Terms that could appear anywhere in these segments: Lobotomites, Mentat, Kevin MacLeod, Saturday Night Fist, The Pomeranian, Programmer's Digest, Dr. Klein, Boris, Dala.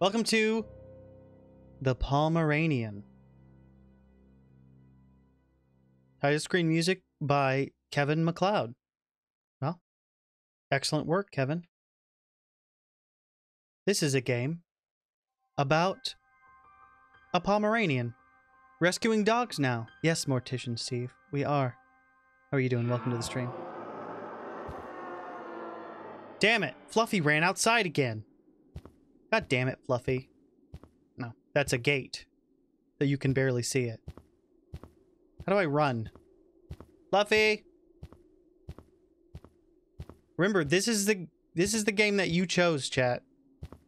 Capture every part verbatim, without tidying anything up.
Welcome to The Pomeranian. Title screen music by Kevin MacLeod. Well, excellent work, Kevin. This is a game about a Pomeranian. Rescuing dogs now. Yes, Mortician Steve, we are. How are you doing? Welcome to the stream. Damn it, Fluffy ran outside again. God damn it, Fluffy. No, that's a gate. So you can barely see it. How do I run? Fluffy! Remember, this is the this is the game that you chose, chat.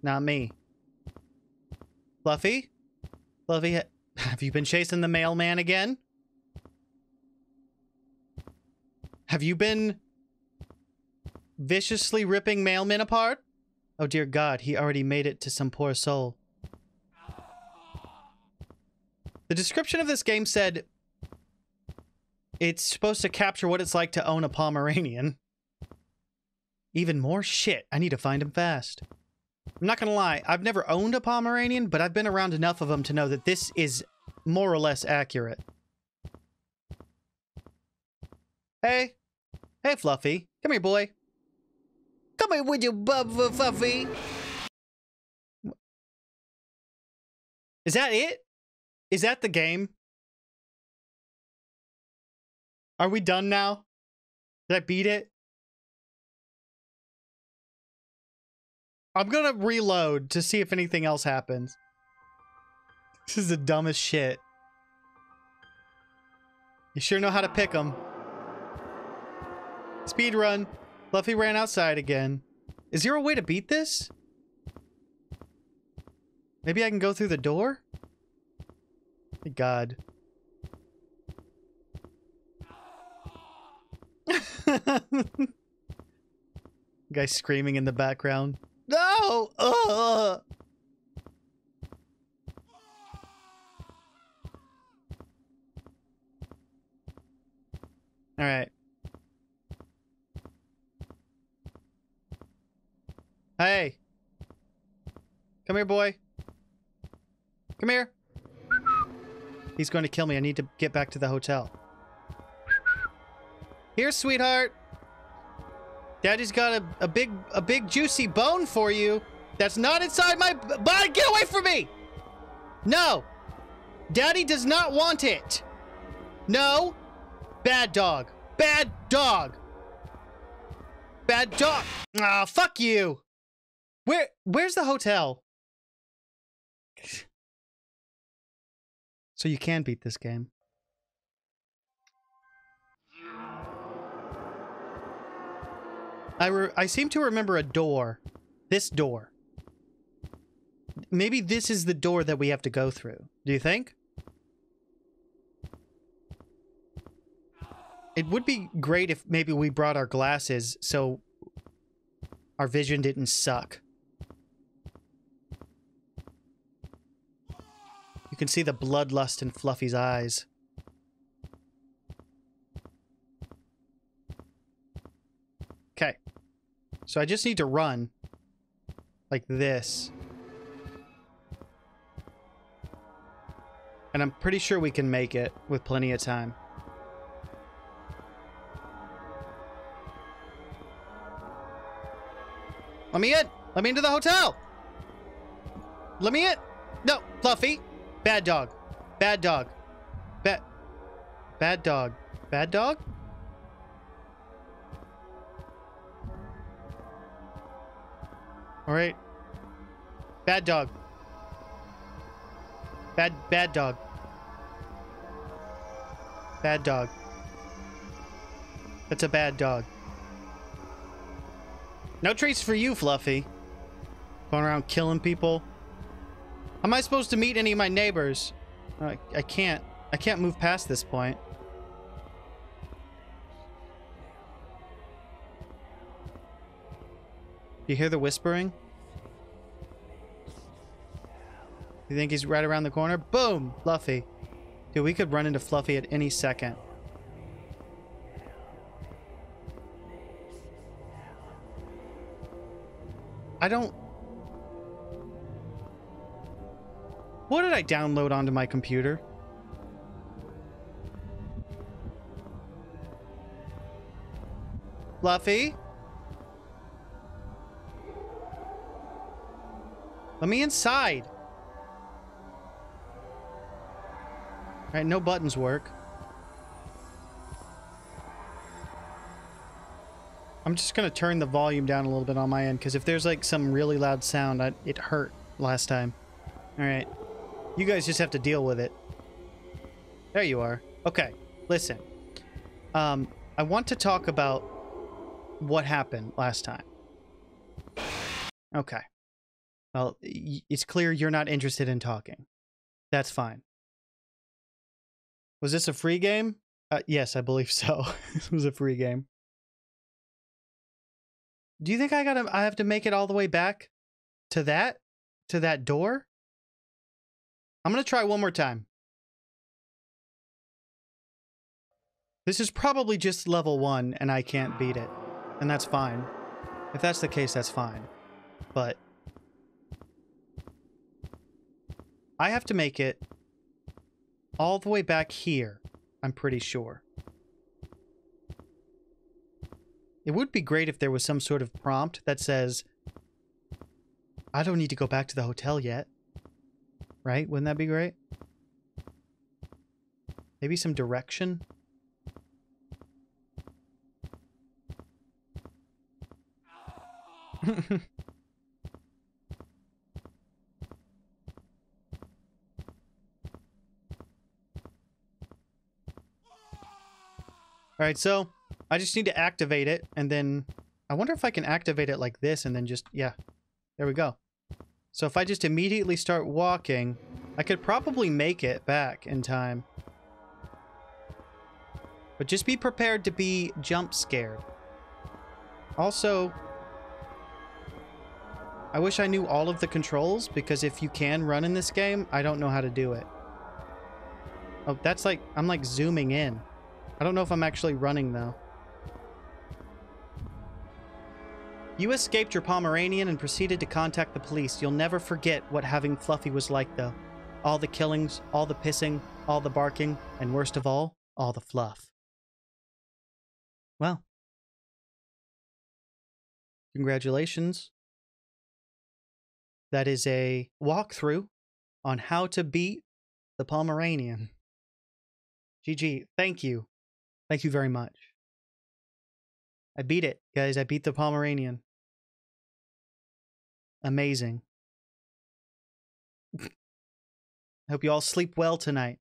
Not me. Fluffy? Fluffy, ha have you been chasing the mailman again? Have you been viciously ripping mailmen apart? Oh dear God, he already made it to some poor soul. The description of this game said it's supposed to capture what it's like to own a Pomeranian. Even more shit. I need to find him fast. I'm not gonna lie. I've never owned a Pomeranian, but I've been around enough of them to know that this is more or less accurate. Hey. Hey, Fluffy. Come here, boy. Come here with your bubba, Fluffy. Is that it? Is that the game? Are we done now? Did I beat it? I'm gonna reload to see if anything else happens. This is the dumbest shit. You sure know how to pick them. Speed run. Fluffy ran outside again. Is there a way to beat this? Maybe I can go through the door? Thank God. Guy screaming in the background. No! Ugh! All right. Hey. Come here, boy. Come here. He's going to kill me. I need to get back to the hotel. Here, sweetheart. Daddy's got a, a big, a big juicy bone for you. That's not inside my body. Get away from me. No. Daddy does not want it. No. Bad dog. Bad dog. Bad dog. Ah, fuck you. Where, where's the hotel? So you can beat this game. I, re I seem to remember a door. This door. Maybe this is the door that we have to go through. Do you think? It would be great if maybe we brought our glasses so our vision didn't suck. You can see the bloodlust in Fluffy's eyes. Okay. So I just need to run like this. And I'm pretty sure we can make it with plenty of time. Let me in. Let me into the hotel. Let me in. No, Fluffy. Bad dog. Bad dog. Bad. Bad dog. Bad dog? All right. Bad dog. Bad, bad dog. Bad dog. That's a bad dog. No treats for you, Fluffy. Going around killing people. How am I supposed to meet any of my neighbors? I, I can't. I can't move past this point. You hear the whispering? You think he's right around the corner? Boom! Fluffy. Dude, we could run into Fluffy at any second. I don't... What did I download onto my computer? Luffy? Let me inside. All right, no buttons work. I'm just gonna turn the volume down a little bit on my end, because if there's like some really loud sound, I, it hurt last time. All right, you guys just have to deal with it. There you are. Okay, listen. Um, I want to talk about what happened last time. Okay. Well, it's clear you're not interested in talking. That's fine. Was this a free game? Uh, yes, I believe so. This was a free game. Do you think I gotta? I have to make it all the way back to that? To that door? I'm gonna try one more time. This is probably just level one, and I can't beat it. And that's fine. If that's the case, that's fine. But I have to make it all the way back here, I'm pretty sure. It would be great if there was some sort of prompt that says, I don't need to go back to the hotel yet. Right? Wouldn't that be great? Maybe some direction? Alright, so I just need to activate it, and then I wonder if I can activate it like this and then just, yeah, there we go. So if I just immediately start walking, I could probably make it back in time. But just be prepared to be jump scared. Also, I wish I knew all of the controls, because if you can run in this game, I don't know how to do it. Oh, that's like, I'm like zooming in. I don't know if I'm actually running, though. You escaped your Pomeranian and proceeded to contact the police. You'll never forget what having Fluffy was like, though. All the killings, all the pissing, all the barking, and worst of all, all the fluff. Well. Congratulations. That is a walkthrough on how to beat the Pomeranian. G G, thank you. Thank you very much. I beat it, guys. I beat the Pomeranian. Amazing. I hope you all sleep well tonight.